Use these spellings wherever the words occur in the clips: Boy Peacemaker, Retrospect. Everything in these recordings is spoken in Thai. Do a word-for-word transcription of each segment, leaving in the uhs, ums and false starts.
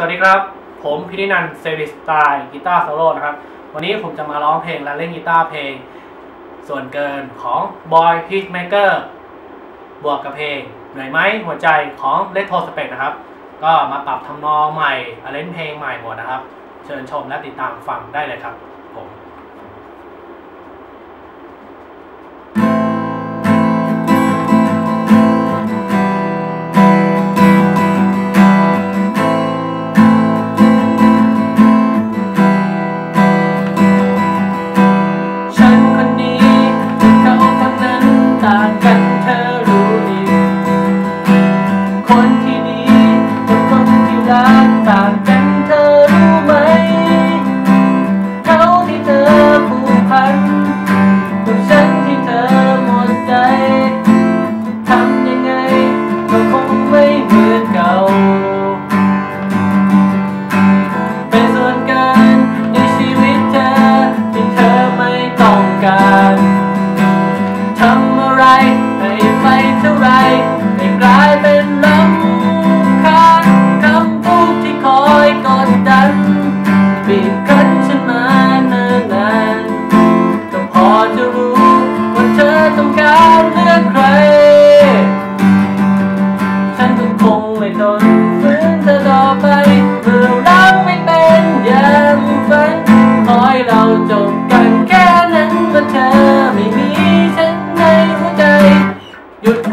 สวัสดีครับผมพินินันท์เซอร์วิสสไตล์กีตาร์โซโล่นะครับวันนี้ผมจะมาร้องเพลงและเล่นกีตาร์เพลงส่วนเกินของ Boy Peacemaker บวกกับเพลงเหนื่อยไหมหัวใจของ Retrospect นะครับก็มาปรับทำนองใหม่เล่นเพลงใหม่หมดนะครับเชิญชมและติดตามฟังได้เลยครับผมค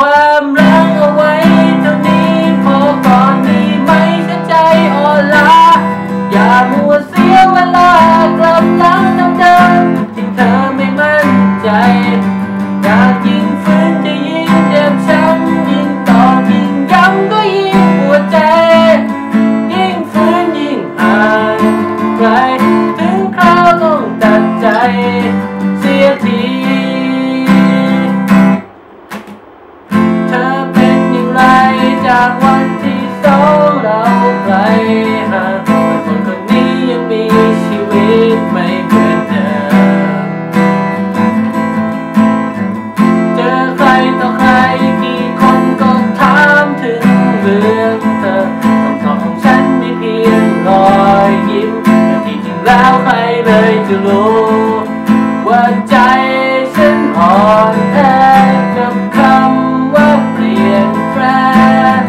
วามรักเอาไว้เท่านี้พอก่อนนี้ไม่ใช่ใจอ่อนล้าอย่ามัวเสียเวลากลับหลังทำเดิมที่เธอไม่มั่นใจอยากยิ่งฝืนจะยิ่งเจ็บช้ำยิ่งตอกยิ่งย้ำก็ยิ่งหัวใจยิ่งฝืนยิ่งห่างไกลถึงคราวต้องตัดใจเสียทีจากวันที่สองเราไกลห่างแต่คนคนนี้ยังมีชีวิตไม่เหมือนเดิมเจอใครต่อใครกี่คนก็ถามถึงเรื่องเธอคำตอบของฉันมีเพียงรอยยิ้มแต่ที่จริงแล้วใครเลยจะรู้ว่าใจฉันอ่อนแอกับคำว่าเปลี่ยนแปลง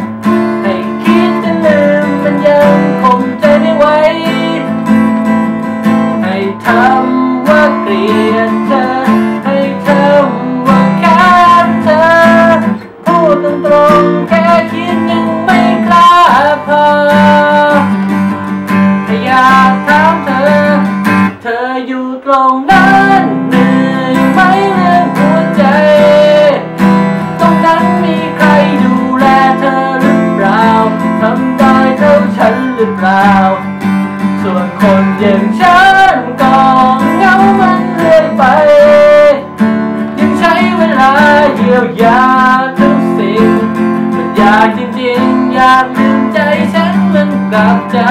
ส่วนคนอย่างฉันก็เหงามันเรื่อยไปยังใช้เวลาเยียวยาทุกสิ่งมันอยากจริงๆอยากลืมใจฉันมันกลับจำ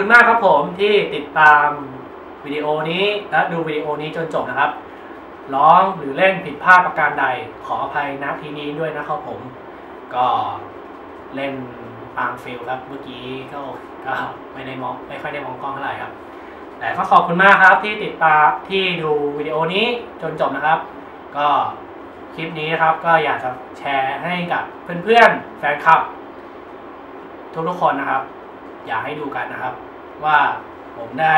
คุณมากครับผมที่ติดตามวิดีโอนี้และดูวิดีโอนี้จนจบนะครับร้องหรือเล่นผิดพลาดประการใดขออภัยณที่นี้ด้วยนะครับผมก็เล่นตามฟิลครับเมื่อกี้ก็ก็ไม่ได้มองไม่ค่อยได้มองกล้องเท่าไหร่ครับแต่ก็ขอบคุณมากครับที่ติดตามที่ดูวิดีโอนี้จนจบนะครับก็คลิปนี้นะครับก็อยากจะแชร์ให้กับเพื่อนๆแฟนคลับทุกๆคนนะครับอยากให้ดูกันนะครับว่าผมได้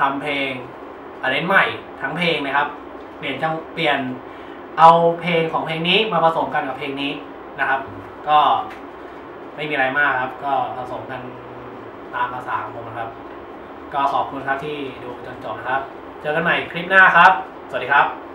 ทำเพลงอะไรใหม่ทั้งเพลงนะครับเปลี่ยนจังเปลี่ยนเอาเพลงของเพลงนี้มาผสมกันกับเพลงนี้นะครับก็ไม่มีอะไรมากครับก็ผสมกันตามภาษาของผมนะครับก็ขอบคุณครับที่ดูจนจบนะครับเจอกันใหม่คลิปหน้าครับสวัสดีครับ